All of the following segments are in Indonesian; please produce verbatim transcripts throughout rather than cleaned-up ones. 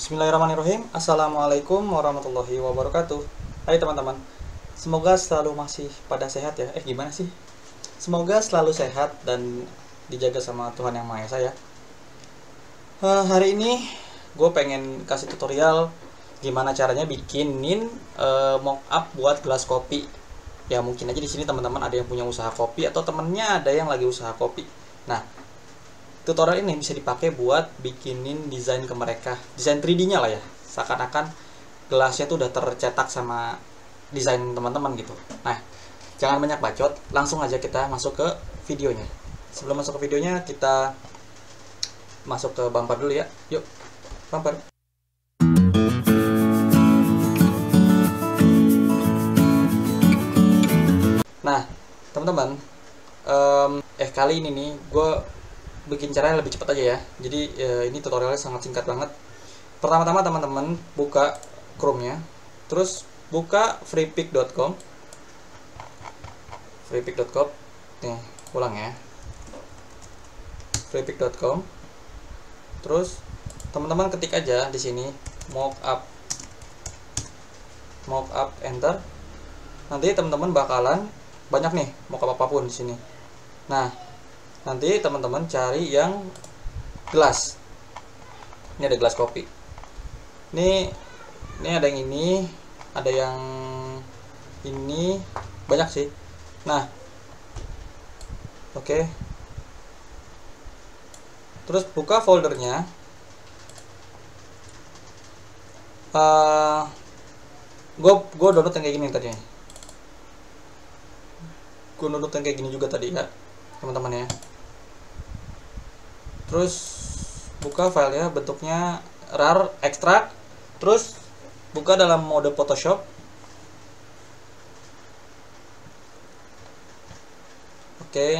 Bismillahirrahmanirrahim. Assalamualaikum warahmatullahi wabarakatuh. Hai teman-teman, semoga selalu masih pada sehat ya. Eh gimana sih? Semoga selalu sehat dan dijaga sama Tuhan Yang Maha Esa ya. uh, Hari ini gue pengen kasih tutorial gimana caranya bikinin uh, mockup buat gelas kopi. Ya mungkin aja di sini teman-teman ada yang punya usaha kopi atau temennya ada yang lagi usaha kopi. Nah, tutorial ini bisa dipakai buat bikinin desain ke mereka, desain tiga D-nya lah ya, seakan-akan gelasnya tuh udah tercetak sama desain teman-teman gitu. Nah, jangan banyak bacot, langsung aja kita masuk ke videonya. Sebelum masuk ke videonya, kita masuk ke bumper dulu ya. Yuk, bumper. Nah, teman-teman, um, eh kali ini nih gue bikin caranya lebih cepat aja ya. Jadi eh, ini tutorialnya sangat singkat banget. Pertama-tama teman-teman buka Chrome-nya, terus buka freepik titik com. freepik titik com. Nih, ulang ya. freepik titik com. Terus teman-teman ketik aja di sini mockup. Mockup enter. Nanti teman-teman bakalan banyak nih mockup apapun di sini. Nah, nanti teman-teman cari yang gelas. Ini ada gelas kopi. Ini ini ada yang ini, ada yang ini, banyak sih. Nah. Oke. Okay. Terus buka foldernya. Uh, gue gue download yang kayak gini tadi. Gue download yang kayak gini juga tadi ya, teman-teman ya. Terus buka filenya, bentuknya rar ekstrak, terus buka dalam mode Photoshop. Oke,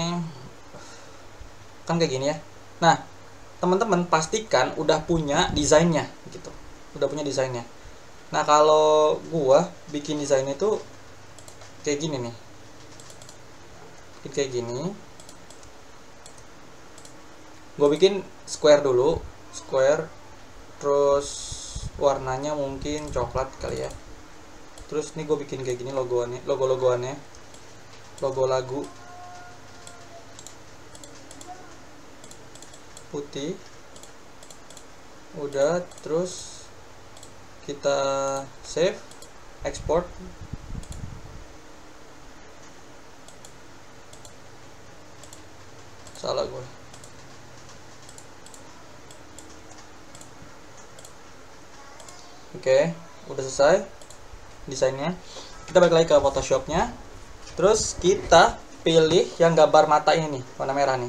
kan kayak gini ya. Nah, teman-teman pastikan udah punya desainnya gitu, udah punya desainnya. Nah, kalau gua bikin desainnya itu kayak gini nih, kayak gini. Gue bikin square dulu, square, terus warnanya mungkin coklat kali ya. Terus nih gue bikin kayak gini logoannya, logo-logoannya, logo lagu putih. Udah, terus kita save, export. Salah gue. Oke, udah selesai desainnya. Kita balik lagi ke Photoshop-nya. Terus kita pilih yang gambar mata ini nih, warna merah nih.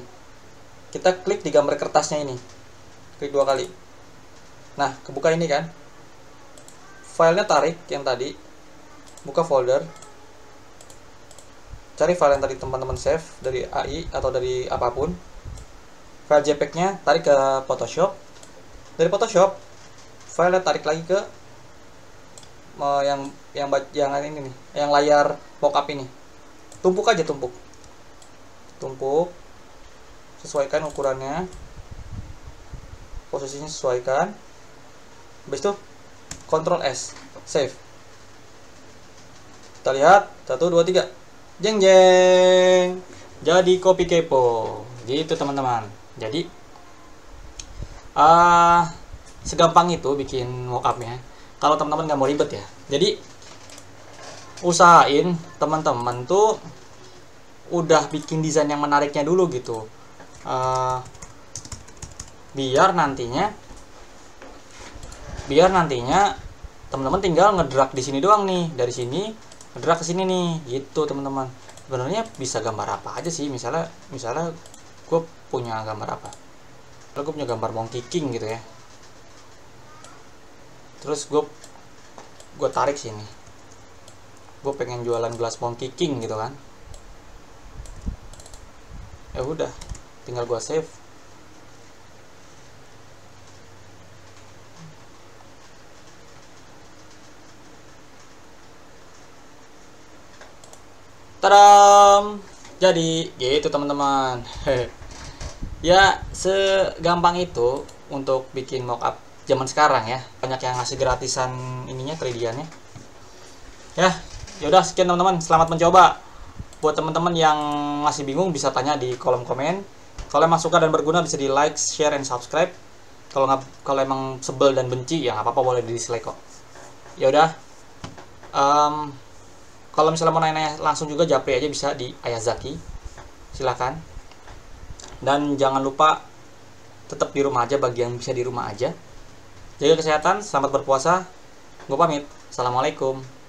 Kita klik di gambar kertasnya ini. Klik dua kali. Nah, kebuka ini kan. Filenya tarik yang tadi. Buka folder. Cari file yang tadi teman-teman save dari A I atau dari apapun. File JPEG-nya tarik ke Photoshop. Dari Photoshop filenya tarik lagi ke uh, yang yang yang ini nih, yang layar mockup ini. Tumpuk aja, tumpuk. Tumpuk. Sesuaikan ukurannya. Posisinya sesuaikan. Habis itu Ctrl S, save. Kita lihat satu dua tiga. Jeng jeng, jadi kopi kepo gitu teman-teman. Jadi uh, segampang itu bikin mockupnya kalau teman-teman nggak mau ribet ya. Jadi usahain teman-teman tuh udah bikin desain yang menariknya dulu gitu, uh, biar nantinya biar nantinya teman-teman tinggal ngedrag di sini doang nih, dari sini gerak ke sini nih gitu teman-teman. Sebenarnya bisa gambar apa aja sih, misalnya misalnya gue punya gambar apa, lalu gue punya gambar Monkey King gitu ya. Terus gue gue tarik sini, gue pengen jualan gelas Monkey King gitu kan. Ya udah, tinggal gue save. Tadam, jadi gitu teman-teman. Ya segampang itu untuk bikin mockup zaman sekarang ya, banyak yang ngasih gratisan ininya, kreditiannya ya. Yaudah, sekian teman-teman, selamat mencoba. Buat teman-teman yang masih bingung bisa tanya di kolom komen. Kalau emang suka dan berguna bisa di like, share, and subscribe. Kalau nggak, kalau emang sebel dan benci ya nggak apa-apa, boleh di dislike kok. Yaudah, um, kalau misalnya mau nanya-nanya langsung juga japri aja bisa di Ayazaki, silakan. Dan jangan lupa tetap di rumah aja bagi yang bisa di rumah aja. Jaga kesehatan, selamat berpuasa. Gue pamit. Assalamualaikum.